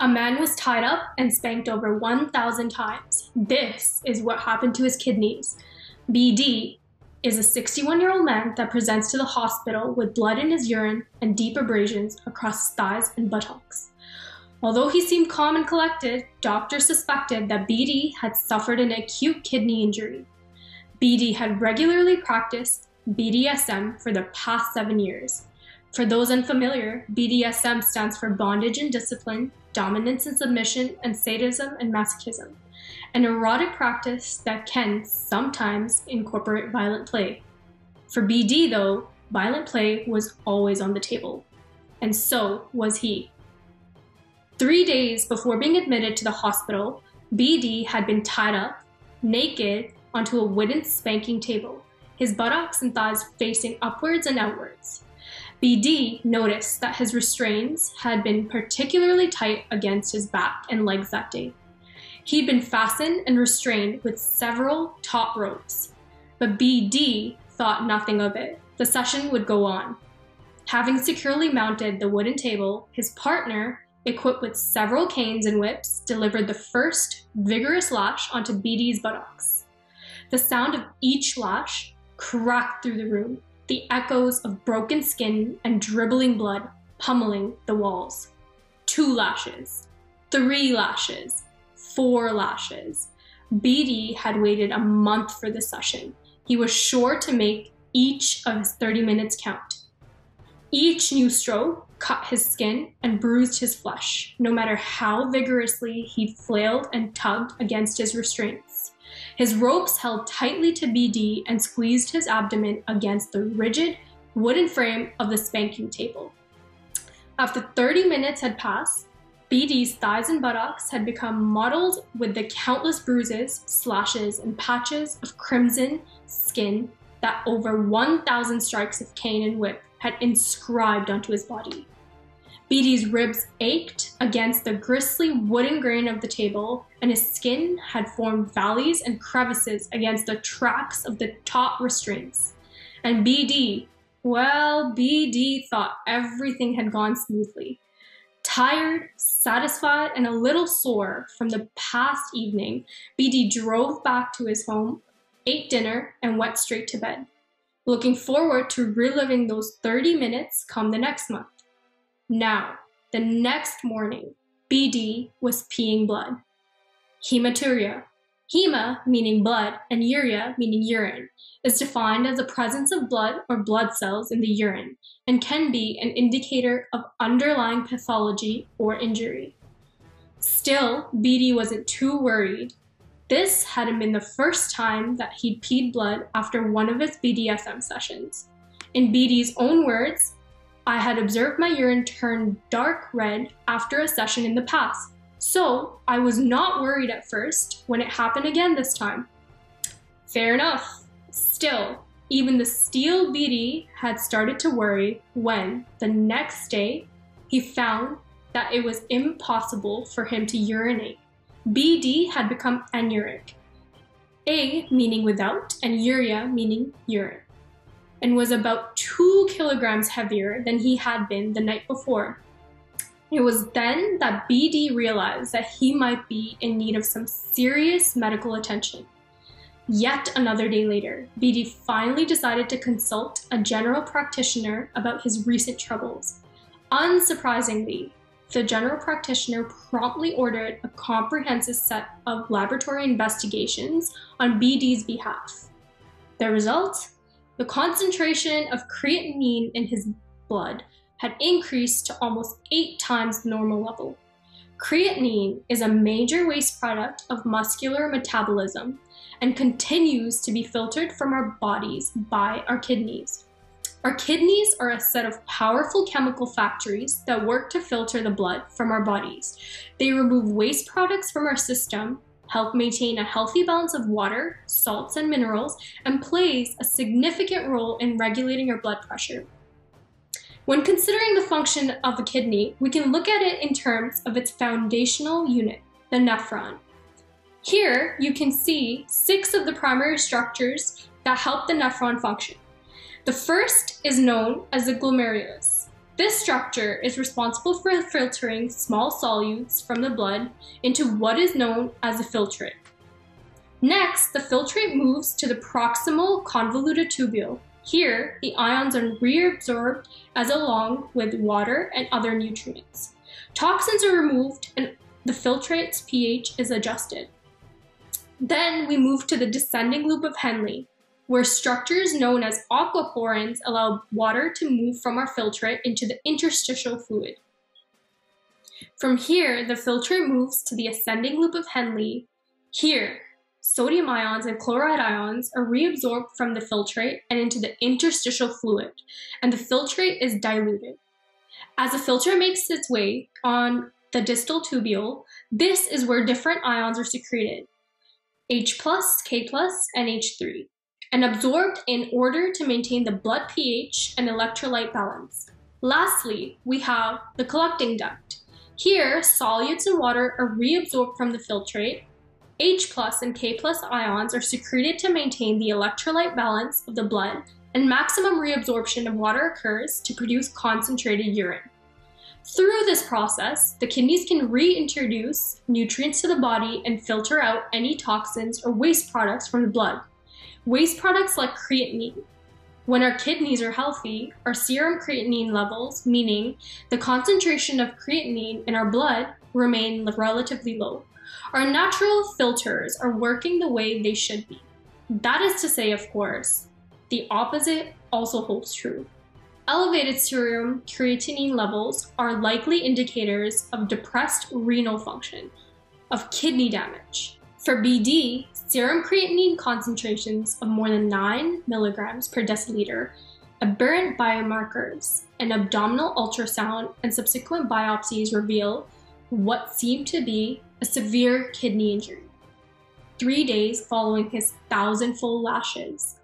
A man was tied up and spanked over 1,000 times. This is what happened to his kidneys. BD is a 61-year-old man that presents to the hospital with blood in his urine and deep abrasions across his thighs and buttocks. Although he seemed calm and collected, doctors suspected that BD had suffered an acute kidney injury. BD had regularly practiced BDSM for the past 7 years. For those unfamiliar, BDSM stands for bondage and discipline, dominance and submission, and sadism and masochism, an erotic practice that can sometimes incorporate violent play. For BD though, violent play was always on the table, and so was he. 3 days before being admitted to the hospital, BD had been tied up, naked, onto a wooden spanking table, his buttocks and thighs facing upwards and outwards. BD noticed that his restraints had been particularly tight against his back and legs that day. He'd been fastened and restrained with several taut ropes, but BD thought nothing of it. The session would go on. Having securely mounted the wooden table, his partner, equipped with several canes and whips, delivered the first vigorous lash onto BD's buttocks. The sound of each lash cracked through the room, the echoes of broken skin and dribbling blood pummeling the walls. 2 lashes, 3 lashes, 4 lashes. BD had waited a month for this session. He was sure to make each of his 30 minutes count. Each new stroke cut his skin and bruised his flesh, no matter how vigorously he flailed and tugged against his restraints. His ropes held tightly to BD and squeezed his abdomen against the rigid wooden frame of the spanking table. After 30 minutes had passed, BD's thighs and buttocks had become mottled with the countless bruises, slashes, and patches of crimson skin that over 1,000 strikes of cane and whip had inscribed onto his body. BD's ribs ached against the gristly wooden grain of the table, and his skin had formed valleys and crevices against the tracks of the taut restraints. And BD, well, BD thought everything had gone smoothly. Tired, satisfied, and a little sore from the past evening, BD drove back to his home, ate dinner, and went straight to bed, looking forward to reliving those 30 minutes come the next month. Now, the next morning, BD was peeing blood. Hematuria, hema meaning blood and uria meaning urine, is defined as the presence of blood or blood cells in the urine and can be an indicator of underlying pathology or injury. Still, BD wasn't too worried. This hadn't been the first time that he'd peed blood after one of his BDSM sessions. In BD's own words, "I had observed my urine turn dark red after a session in the past, so I was not worried at first when it happened again this time." Fair enough. Still, even the steel BD had started to worry when, the next day, he found that it was impossible for him to urinate. BD had become anuric, A meaning without and uria meaning urine, and was about 2 kilograms heavier than he had been the night before. It was then that BD realized that he might be in need of some serious medical attention. Yet another day later, BD finally decided to consult a general practitioner about his recent troubles. Unsurprisingly, the general practitioner promptly ordered a comprehensive set of laboratory investigations on BD's behalf. The result? The concentration of creatinine in his blood had increased to almost 8 times the normal level. Creatinine is a major waste product of muscular metabolism and continues to be filtered from our bodies by our kidneys. Our kidneys are a set of powerful chemical factories that work to filter the blood from our bodies. They remove waste products from our system, help maintain a healthy balance of water, salts, and minerals, and plays a significant role in regulating our blood pressure. When considering the function of the kidney, we can look at it in terms of its foundational unit, the nephron. Here, you can see 6 of the primary structures that help the nephron function. The first is known as the glomerulus. This structure is responsible for filtering small solutes from the blood into what is known as a filtrate. Next, the filtrate moves to the proximal convoluted tubule. Here, the ions are reabsorbed along with water and other nutrients. Toxins are removed and the filtrate's pH is adjusted. Then we move to the descending loop of Henle, where structures known as aquaporins allow water to move from our filtrate into the interstitial fluid. From here, the filtrate moves to the ascending loop of Henle. Here, sodium ions and chloride ions are reabsorbed from the filtrate and into the interstitial fluid, and the filtrate is diluted. As the filtrate makes its way on the distal tubule, this is where different ions are secreted, H+, K+, and H3, and absorbed in order to maintain the blood pH and electrolyte balance. Lastly, we have the collecting duct. Here, solutes and water are reabsorbed from the filtrate. H+ and K+ ions are secreted to maintain the electrolyte balance of the blood, and maximum reabsorption of water occurs to produce concentrated urine. Through this process, the kidneys can reintroduce nutrients to the body and filter out any toxins or waste products from the blood. Waste products like creatinine, when our kidneys are healthy, our serum creatinine levels, meaning the concentration of creatinine in our blood, remain relatively low. Our natural filters are working the way they should be. That is to say, of course, the opposite also holds true. Elevated serum creatinine levels are likely indicators of depressed renal function, of kidney damage. For BD, serum creatinine concentrations of more than 9 milligrams per deciliter, aberrant biomarkers, and abdominal ultrasound and subsequent biopsies reveal what seemed to be a severe kidney injury. 3 days following his 1,000 full lashes,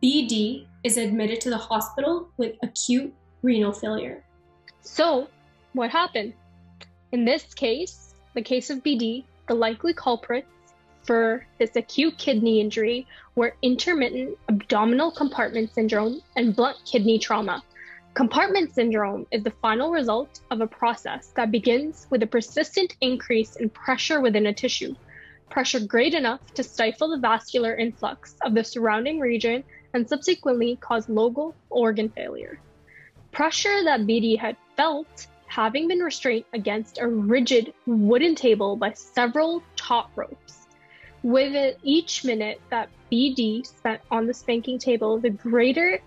BD is admitted to the hospital with acute renal failure. So, what happened? In this case, the case of BD, the likely culprits for this acute kidney injury were intermittent abdominal compartment syndrome and blunt kidney trauma. Compartment syndrome is the final result of a process that begins with a persistent increase in pressure within a tissue, pressure great enough to stifle the vascular influx of the surrounding region and subsequently cause local organ failure. Pressure that BD had felt having been restrained against a rigid wooden table by several taut ropes. With each minute that BD spent on the spanking table, the greater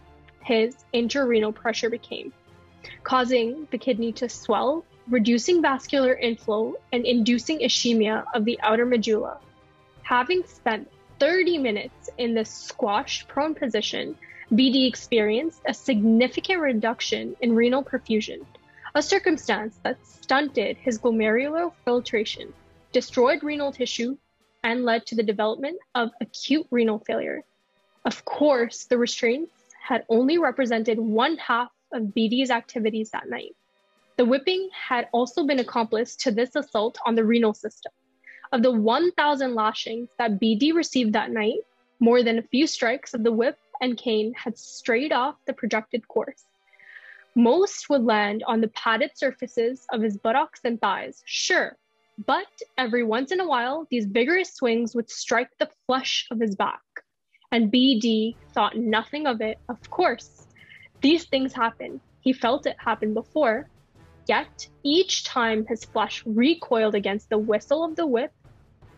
his intrarenal pressure became, causing the kidney to swell, reducing vascular inflow, and inducing ischemia of the outer medulla. Having spent 30 minutes in this squashed prone position, BD experienced a significant reduction in renal perfusion, a circumstance that stunted his glomerular filtration, destroyed renal tissue, and led to the development of acute renal failure. Of course, the restraints had only represented 1/2 of BD's activities that night. The whipping had also been accomplice to this assault on the renal system. Of the 1,000 lashings that BD received that night, more than a few strikes of the whip and cane had strayed off the projected course. Most would land on the padded surfaces of his buttocks and thighs, sure, but every once in a while, these vigorous swings would strike the flesh of his back. And BD thought nothing of it, of course. These things happen. He felt it happen before. Yet, each time his flesh recoiled against the whistle of the whip,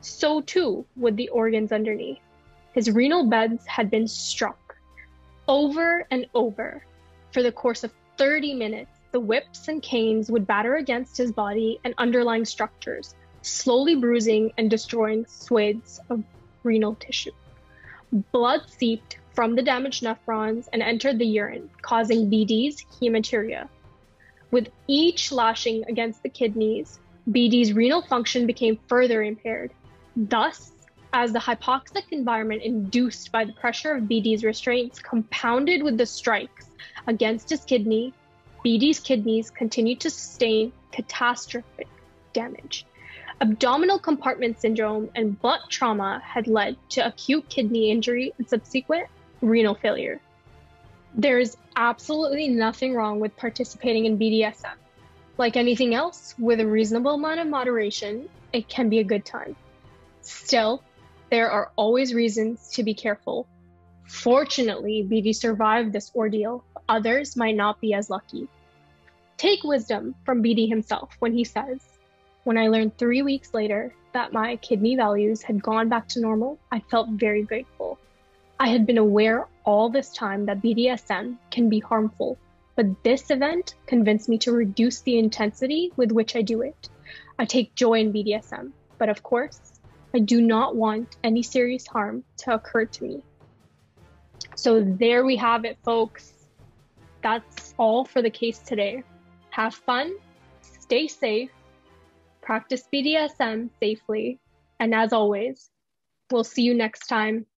so too would the organs underneath. His renal beds had been struck over and over. For the course of 30 minutes, the whips and canes would batter against his body and underlying structures, slowly bruising and destroying swathes of renal tissue. Blood seeped from the damaged nephrons and entered the urine, causing BD's hematuria. With each lashing against the kidneys, BD's renal function became further impaired. Thus, as the hypoxic environment induced by the pressure of BD's restraints compounded with the strikes against his kidney, BD's kidneys continued to sustain catastrophic damage. Abdominal compartment syndrome and blunt trauma had led to acute kidney injury and subsequent renal failure. There's absolutely nothing wrong with participating in BDSM. Like anything else, with a reasonable amount of moderation, it can be a good time. Still, there are always reasons to be careful. Fortunately, BD survived this ordeal. Others might not be as lucky. Take wisdom from BD himself when he says, "When I learned 3 weeks later that my kidney values had gone back to normal, I felt very grateful. I had been aware all this time that BDSM can be harmful, but this event convinced me to reduce the intensity with which I do it. I take joy in BDSM, but of course, I do not want any serious harm to occur to me." So there we have it, folks. That's all for the case today. Have fun, stay safe, practice BDSM safely, and as always, we'll see you next time.